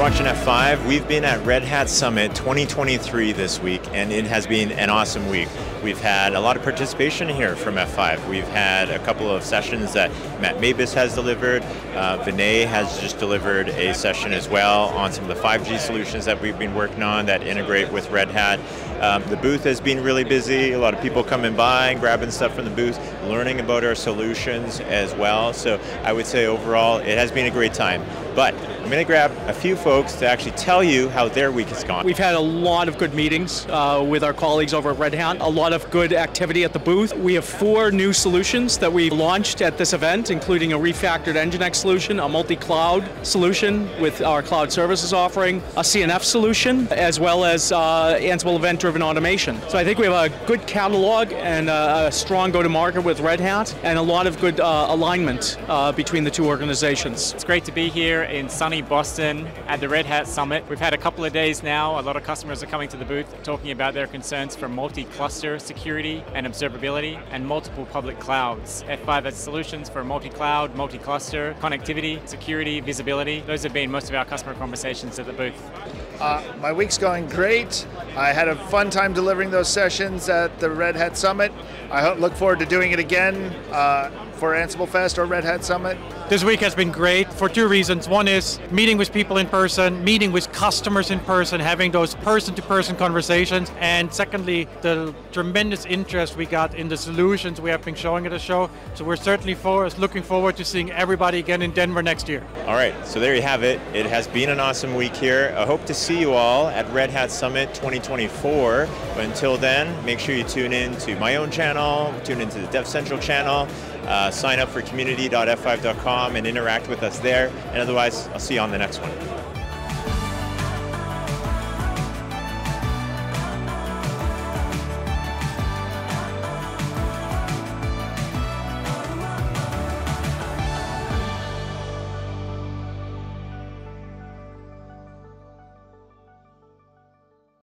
You're watching F5. We've been at Red Hat Summit 2023 this week, and it has been an awesome week. We've had a lot of participation here from F5. We've had a couple of sessions that Matt Mabis has delivered. Vinay has just delivered a session as well on some of the 5G solutions that we've been working on that integrate with Red Hat. The booth has been really busy. A lot of people coming by and grabbing stuff from the booth, learning about our solutions as well. So I would say overall, it has been a great time. But I'm going to grab a few folks to actually tell you how their week has gone. We've had a lot of good meetings with our colleagues over at Red Hat, a lot of good activity at the booth. We have 4 new solutions that we launched at this event, including a refactored Nginx solution, a multi-cloud solution with our cloud services offering, a CNF solution, as well as Ansible event-driven automation. So I think we have a good catalog and a strong go-to-market with Red Hat, and a lot of good alignment between the two organizations. It's great to be here in sunny Boston at the Red Hat Summit. We've had a couple of days now. A lot of customers are coming to the booth talking about their concerns for multi-cluster security and observability and multiple public clouds. F5 has solutions for multi-cloud, multi-cluster, connectivity, security, visibility. Those have been most of our customer conversations at the booth. My week's going great. I had a fun time delivering those sessions at the Red Hat Summit. I look forward to doing it again for AnsibleFest or Red Hat Summit. This week has been great for 2 reasons. One is meeting with people in person, meeting with customers in person, having those person-to-person conversations, and secondly, the tremendous interest we got in the solutions we have been showing at the show. So we're certainly looking forward to seeing everybody again in Denver next year. All right, so there you have it. It has been an awesome week here. I hope to see you all at Red Hat Summit 2024. But until then, make sure you tune in to my own channel, tune into the Dev Central channel, sign up for community.f5.com and interact with us there. And otherwise, I'll see you on the next one.